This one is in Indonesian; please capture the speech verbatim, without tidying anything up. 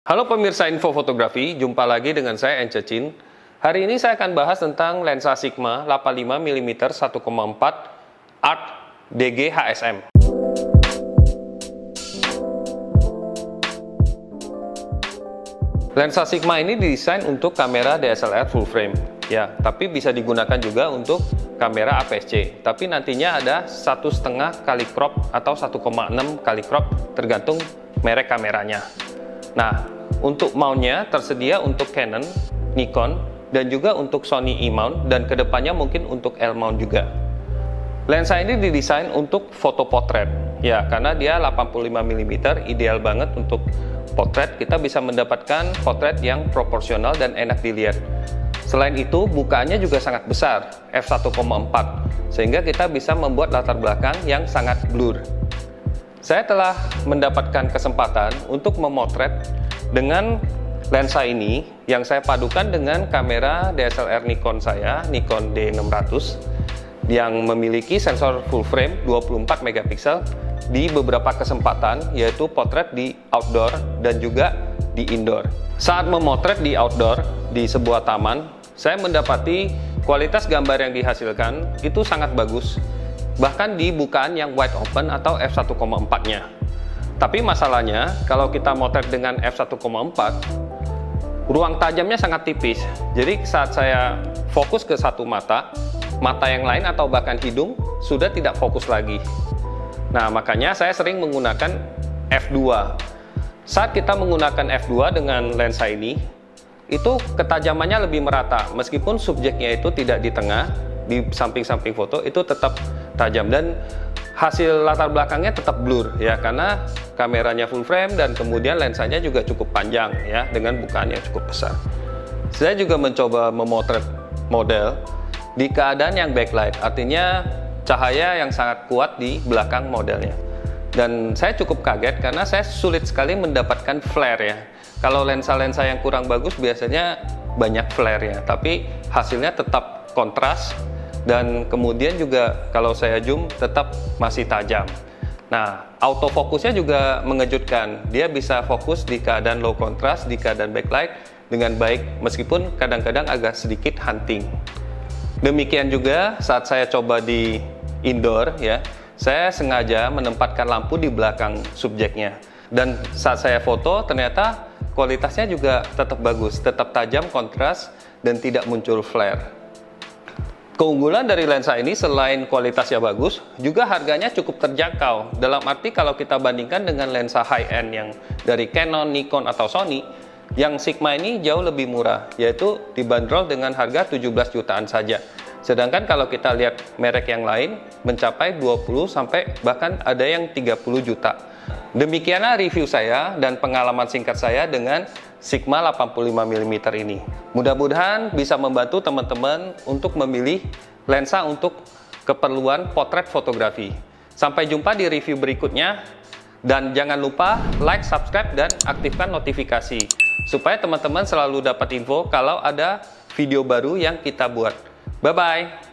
Halo pemirsa Info Fotografi, jumpa lagi dengan saya Ence Chin. Hari ini saya akan bahas tentang lensa Sigma delapan puluh lima milimeter satu koma empat Art D G H S M. Lensa Sigma ini didesain untuk kamera D S L R full frame, ya, tapi bisa digunakan juga untuk kamera A P S C. Tapi nantinya ada satu setengah kali crop atau satu koma enam kali crop tergantung merek kameranya. Nah, untuk mountnya tersedia untuk Canon, Nikon, dan juga untuk Sony E mount, dan kedepannya mungkin untuk L mount juga. Lensa ini didesain untuk foto potret, ya, karena dia delapan puluh lima milimeter, ideal banget untuk potret. Kita bisa mendapatkan potret yang proporsional dan enak dilihat. Selain itu, bukaannya juga sangat besar, f satu koma empat, sehingga kita bisa membuat latar belakang yang sangat blur. Saya telah mendapatkan kesempatan untuk memotret dengan lensa ini yang saya padukan dengan kamera D S L R Nikon saya, Nikon D enam ratus, yang memiliki sensor full frame dua puluh empat megapiksel di beberapa kesempatan, yaitu potret di outdoor dan juga di indoor. Saat memotret di outdoor di sebuah taman, saya mendapati kualitas gambar yang dihasilkan itu sangat bagus, bahkan di bukaan yang wide open atau f satu koma empat-nya. Tapi masalahnya, kalau kita motret dengan f satu koma empat, ruang tajamnya sangat tipis. Jadi saat saya fokus ke satu mata, mata yang lain atau bahkan hidung sudah tidak fokus lagi. Nah, makanya saya sering menggunakan f dua. Saat kita menggunakan f dua dengan lensa ini, itu ketajamannya lebih merata, meskipun subjeknya itu tidak di tengah, di samping-samping foto itu tetap tajam, dan hasil latar belakangnya tetap blur, ya, karena kameranya full frame dan kemudian lensanya juga cukup panjang, ya, dengan bukaan yang cukup besar. Saya juga mencoba memotret model di keadaan yang backlight, artinya cahaya yang sangat kuat di belakang modelnya, dan saya cukup kaget karena saya sulit sekali mendapatkan flare, ya. Kalau lensa-lensa yang kurang bagus biasanya banyak flare, ya, tapi hasilnya tetap kontras. Dan kemudian juga kalau saya zoom tetap masih tajam. Nah, autofocusnya juga mengejutkan. Dia bisa fokus di keadaan low contrast, di keadaan backlight dengan baik, meskipun kadang-kadang agak sedikit hunting. Demikian juga saat saya coba di indoor, ya, saya sengaja menempatkan lampu di belakang subjeknya. Dan saat saya foto ternyata kualitasnya juga tetap bagus, tetap tajam, kontras, dan tidak muncul flare. Keunggulan dari lensa ini selain kualitasnya bagus, juga harganya cukup terjangkau. Dalam arti kalau kita bandingkan dengan lensa high-end yang dari Canon, Nikon, atau Sony, yang Sigma ini jauh lebih murah, yaitu dibanderol dengan harga tujuh belas jutaan saja. Sedangkan kalau kita lihat merek yang lain, mencapai dua puluh sampai bahkan ada yang tiga puluh juta. Demikianlah review saya dan pengalaman singkat saya dengan Sigma delapan puluh lima milimeter ini. Mudah-mudahan bisa membantu teman-teman untuk memilih lensa untuk keperluan potret fotografi. Sampai jumpa di review berikutnya, dan jangan lupa like, subscribe, dan aktifkan notifikasi supaya teman-teman selalu dapat info kalau ada video baru yang kita buat. Bye-bye!